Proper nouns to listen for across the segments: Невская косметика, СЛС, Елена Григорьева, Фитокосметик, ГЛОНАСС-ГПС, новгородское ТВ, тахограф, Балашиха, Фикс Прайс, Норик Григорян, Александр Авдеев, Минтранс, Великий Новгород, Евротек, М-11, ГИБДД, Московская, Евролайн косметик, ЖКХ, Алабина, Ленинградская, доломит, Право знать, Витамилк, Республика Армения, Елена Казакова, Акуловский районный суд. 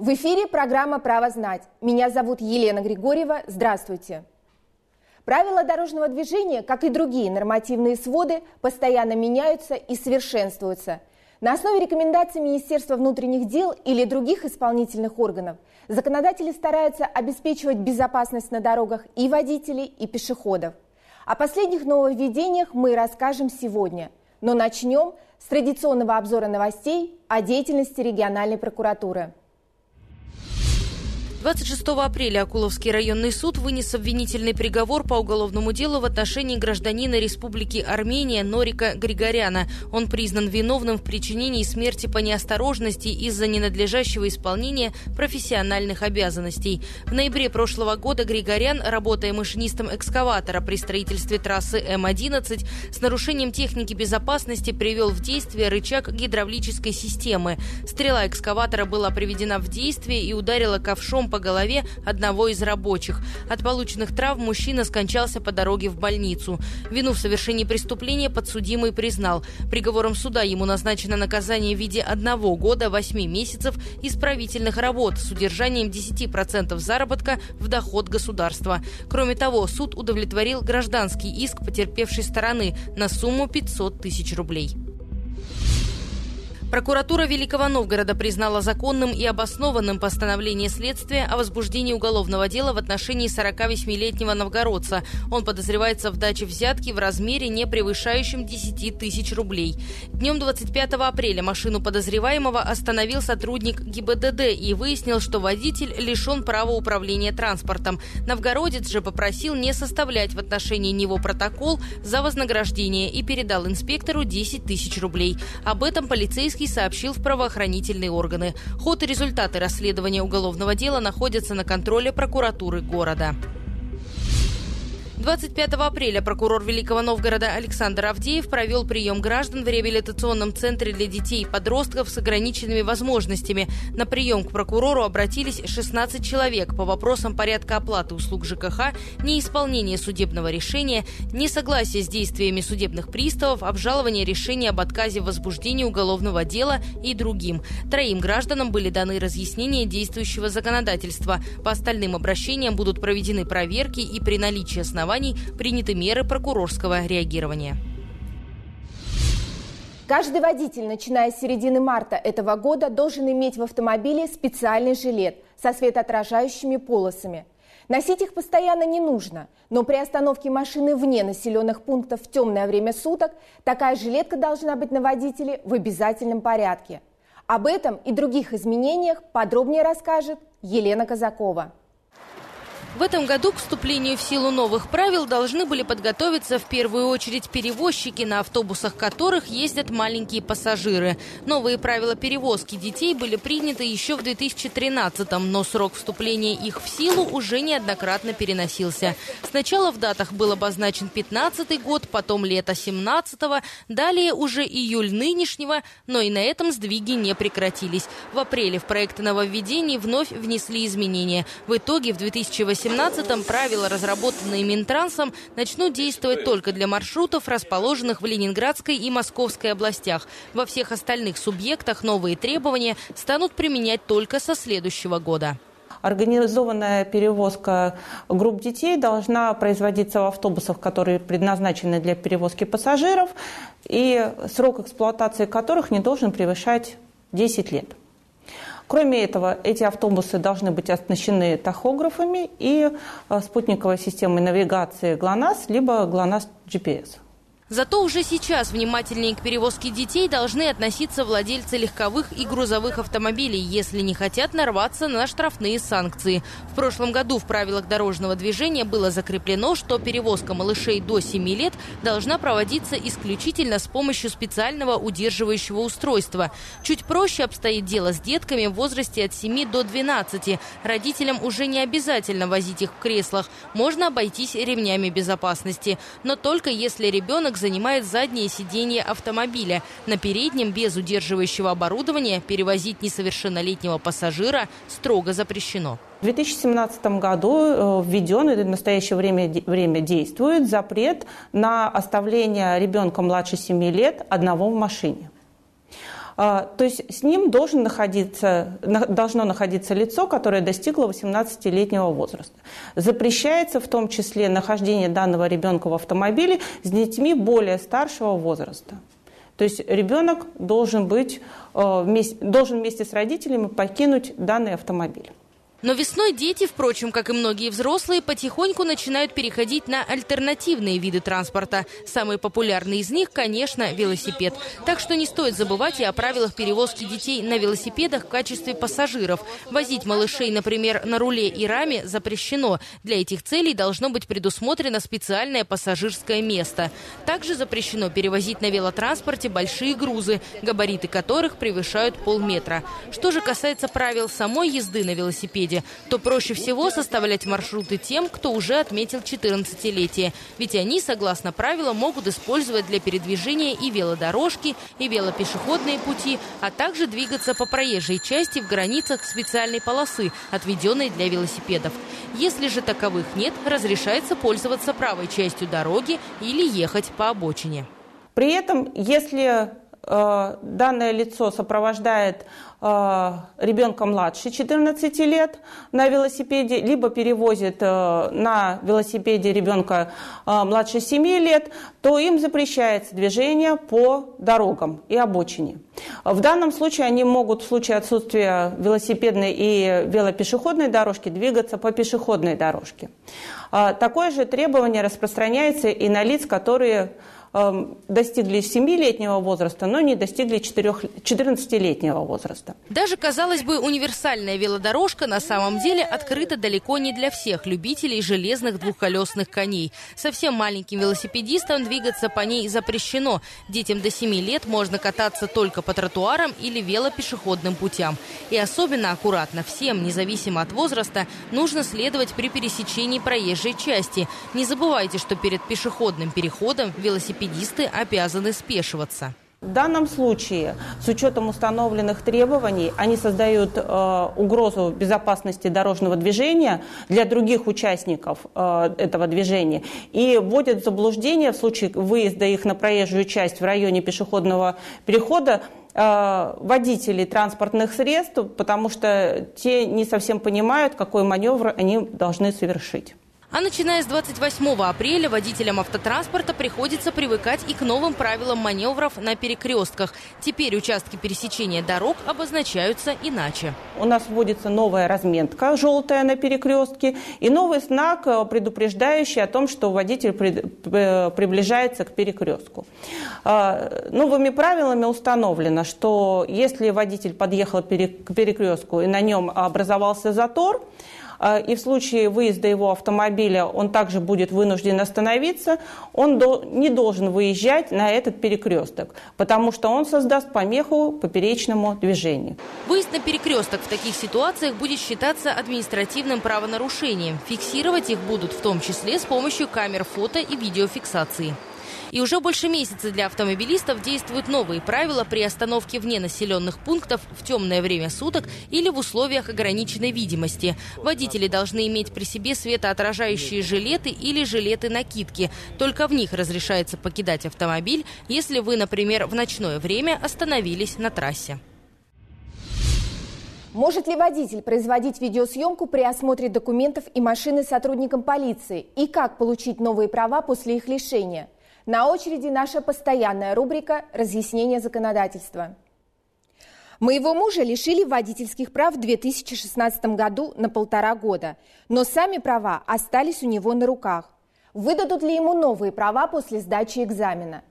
В эфире программа «Право знать». Меня зовут Елена Григорьева. Здравствуйте. Правила дорожного движения, как и другие нормативные своды, постоянно меняются и совершенствуются. На основе рекомендаций Министерства внутренних дел или других исполнительных органов законодатели стараются обеспечивать безопасность на дорогах и водителей, и пешеходов. О последних нововведениях мы расскажем сегодня. Но начнем с традиционного обзора новостей о деятельности региональной прокуратуры. 26 апреля Акуловский районный суд вынес обвинительный приговор по уголовному делу в отношении гражданина Республики Армения Норика Григоряна. Он признан виновным в причинении смерти по неосторожности из-за ненадлежащего исполнения профессиональных обязанностей. В ноябре прошлого года Григорян, работая машинистом экскаватора при строительстве трассы М-11, с нарушением техники безопасности привел в действие рычаг гидравлической системы. Стрела экскаватора была приведена в действие и ударила ковшом по голове одного из рабочих. От полученных травм мужчина скончался по дороге в больницу. Вину в совершении преступления подсудимый признал. Приговором суда ему назначено наказание в виде 1 года, 8 месяцев исправительных работ с удержанием 10% заработка в доход государства. Кроме того, суд удовлетворил гражданский иск потерпевшей стороны на сумму 500 000 рублей. Прокуратура Великого Новгорода признала законным и обоснованным постановление следствия о возбуждении уголовного дела в отношении 48-летнего новгородца. Он подозревается в даче взятки в размере, не превышающем 10 000 рублей. Днем 25 апреля машину подозреваемого остановил сотрудник ГИБДД и выяснил, что водитель лишен права управления транспортом. Новгородец же попросил не составлять в отношении него протокол за вознаграждение и передал инспектору 10 000 рублей. Об этом полицейский сообщил в правоохранительные органы. Ход и результаты расследования уголовного дела находятся на контроле прокуратуры города. 25 апреля прокурор Великого Новгорода Александр Авдеев провел прием граждан в реабилитационном центре для детей и подростков с ограниченными возможностями. На прием к прокурору обратились 16 человек по вопросам порядка оплаты услуг ЖКХ, неисполнения судебного решения, несогласия с действиями судебных приставов, обжалования решения об отказе в возбуждении уголовного дела и другим. 3 гражданам были даны разъяснения действующего законодательства. По остальным обращениям будут проведены проверки и при наличии оснований приняты меры прокурорского реагирования. Каждый водитель, начиная с середины марта этого года, должен иметь в автомобиле специальный жилет со светоотражающими полосами. Носить их постоянно не нужно, но при остановке машины вне населенных пунктов в темное время суток такая жилетка должна быть на водителе в обязательном порядке. Об этом и других изменениях подробнее расскажет Елена Казакова. В этом году к вступлению в силу новых правил должны были подготовиться в первую очередь перевозчики, на автобусах которых ездят маленькие пассажиры. Новые правила перевозки детей были приняты еще в 2013-м, но срок вступления их в силу уже неоднократно переносился. Сначала в датах был обозначен 2015 год, потом лето 2017-го, далее уже июль нынешнего, но и на этом сдвиги не прекратились. В апреле в проект нововведений вновь внесли изменения. В итоге в 2018-м правила, разработанные Минтрансом, начнут действовать только для маршрутов, расположенных в Ленинградской и Московской областях. Во всех остальных субъектах новые требования станут применять только со следующего года. Организованная перевозка групп детей должна производиться в автобусах, которые предназначены для перевозки пассажиров, и срок эксплуатации которых не должен превышать 10 лет. Кроме этого, эти автобусы должны быть оснащены тахографами и спутниковой системой навигации ГЛОНАСС либо ГЛОНАСС-ГПС. Зато уже сейчас внимательнее к перевозке детей должны относиться владельцы легковых и грузовых автомобилей, если не хотят нарваться на штрафные санкции. В прошлом году в правилах дорожного движения было закреплено, что перевозка малышей до 7 лет должна проводиться исключительно с помощью специального удерживающего устройства. Чуть проще обстоит дело с детками в возрасте от 7 до 12. Родителям уже не обязательно возить их в креслах. Можно обойтись ремнями безопасности. Но только если ребенок занимает заднее сиденье автомобиля. На переднем без удерживающего оборудования перевозить несовершеннолетнего пассажира строго запрещено. В 2017 году введен и в настоящее время действует запрет на оставление ребенка младше 7 лет одного в машине. То есть с ним должно находиться лицо, которое достигло 18-летнего возраста. Запрещается в том числе нахождение данного ребенка в автомобиле с детьми более старшего возраста. То есть ребенок должен вместе с родителями покинуть данный автомобиль. Но весной дети, впрочем, как и многие взрослые, потихоньку начинают переходить на альтернативные виды транспорта. Самый популярный из них, конечно, велосипед. Так что не стоит забывать и о правилах перевозки детей на велосипедах в качестве пассажиров. Возить малышей, например, на руле и раме запрещено. Для этих целей должно быть предусмотрено специальное пассажирское место. Также запрещено перевозить на велотранспорте большие грузы, габариты которых превышают полметра. Что же касается правил самой езды на велосипеде, то проще всего составлять маршруты тем, кто уже отметил 14-летие. Ведь они, согласно правилам, могут использовать для передвижения и велодорожки, и велопешеходные пути, а также двигаться по проезжей части в границах специальной полосы, отведенной для велосипедов. Если же таковых нет, разрешается пользоваться правой частью дороги или ехать по обочине. При этом, если данное лицо сопровождает ребенка младше 14 лет на велосипеде, либо перевозит на велосипеде ребенка младше 7 лет, то им запрещается движение по дорогам и обочине. В данном случае они могут в случае отсутствия велосипедной и велопешеходной дорожки двигаться по пешеходной дорожке. Такое же требование распространяется и на лиц, которые достигли 7-летнего возраста, но не достигли 14-летнего возраста. Даже, казалось бы, универсальная велодорожка на самом деле открыта далеко не для всех любителей железных двухколесных коней. Совсем маленьким велосипедистам двигаться по ней запрещено. Детям до 7 лет можно кататься только по тротуарам или велопешеходным путям. И особенно аккуратно всем, независимо от возраста, нужно следовать при пересечении проезжей части. Не забывайте, что перед пешеходным переходом велосипедисты обязаны спешиваться. В данном случае, с учетом установленных требований, они создают угрозу безопасности дорожного движения для других участников этого движения и вводят в заблуждение в случае выезда их на проезжую часть в районе пешеходного перехода водителей транспортных средств, потому что те не совсем понимают, какой маневр они должны совершить. А начиная с 28 апреля водителям автотранспорта приходится привыкать и к новым правилам маневров на перекрестках. Теперь участки пересечения дорог обозначаются иначе. У нас вводится новая разметка, желтая на перекрестке, и новый знак, предупреждающий о том, что водитель приближается к перекрестку. Новыми правилами установлено, что если водитель подъехал к перекрестку и на нем образовался затор, и в случае выезда его автомобиля он также будет вынужден остановиться, он не должен выезжать на этот перекресток, потому что он создаст помеху поперечному движению. Выезд на перекресток в таких ситуациях будет считаться административным правонарушением. Фиксировать их будут в том числе с помощью камер фото и видеофиксации. И уже больше месяца для автомобилистов действуют новые правила при остановке вне населенных пунктов в темное время суток или в условиях ограниченной видимости. Водители должны иметь при себе светоотражающие жилеты или жилеты-накидки. Только в них разрешается покидать автомобиль, если вы, например, в ночное время остановились на трассе. Может ли водитель производить видеосъемку при осмотре документов и машины сотрудникам полиции? И как получить новые права после их лишения? На очереди наша постоянная рубрика «Разъяснение законодательства». Моего мужа лишили водительских прав в 2016 году на 1,5 года, но сами права остались у него на руках. Выдадут ли ему новые права после сдачи экзамена?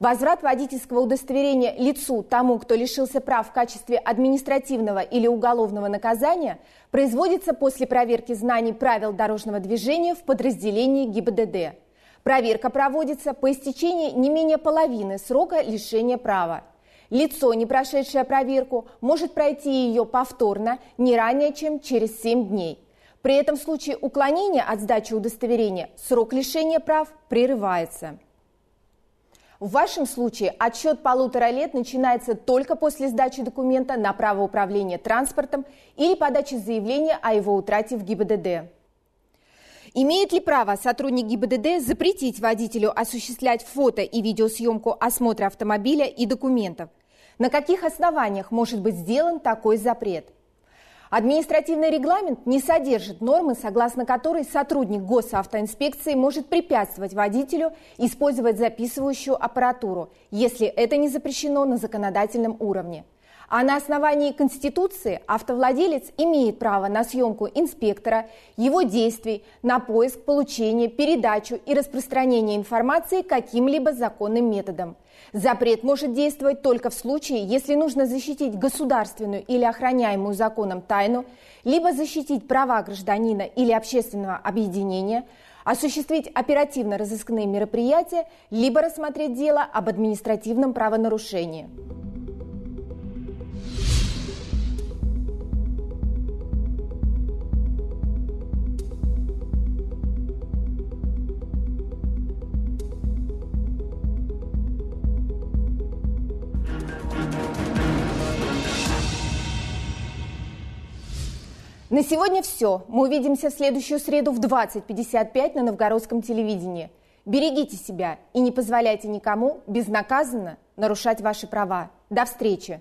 Возврат водительского удостоверения лицу, тому, кто лишился прав в качестве административного или уголовного наказания, производится после проверки знаний правил дорожного движения в подразделении ГИБДД. Проверка проводится по истечении не менее половины срока лишения права. Лицо, не прошедшее проверку, может пройти ее повторно не ранее, чем через 7 дней. При этом в случае уклонения от сдачи удостоверения срок лишения прав прерывается. В вашем случае отсчет 1,5 лет начинается только после сдачи документа на право управления транспортом или подачи заявления о его утрате в ГИБДД. Имеет ли право сотрудник ГИБДД запретить водителю осуществлять фото- и видеосъемку осмотра автомобиля и документов? На каких основаниях может быть сделан такой запрет? Административный регламент не содержит нормы, согласно которой сотрудник госавтоинспекции может препятствовать водителю использовать записывающую аппаратуру, если это не запрещено на законодательном уровне. А на основании Конституции автовладелец имеет право на съемку инспектора, его действий, на поиск, получение, передачу и распространение информации каким-либо законным методом. Запрет может действовать только в случае, если нужно защитить государственную или охраняемую законом тайну, либо защитить права гражданина или общественного объединения, осуществить оперативно-розыскные мероприятия, либо рассмотреть дело об административном правонарушении. На сегодня все. Мы увидимся в следующую среду в 20:55 на Новгородском телевидении. Берегите себя и не позволяйте никому безнаказанно нарушать ваши права. До встречи!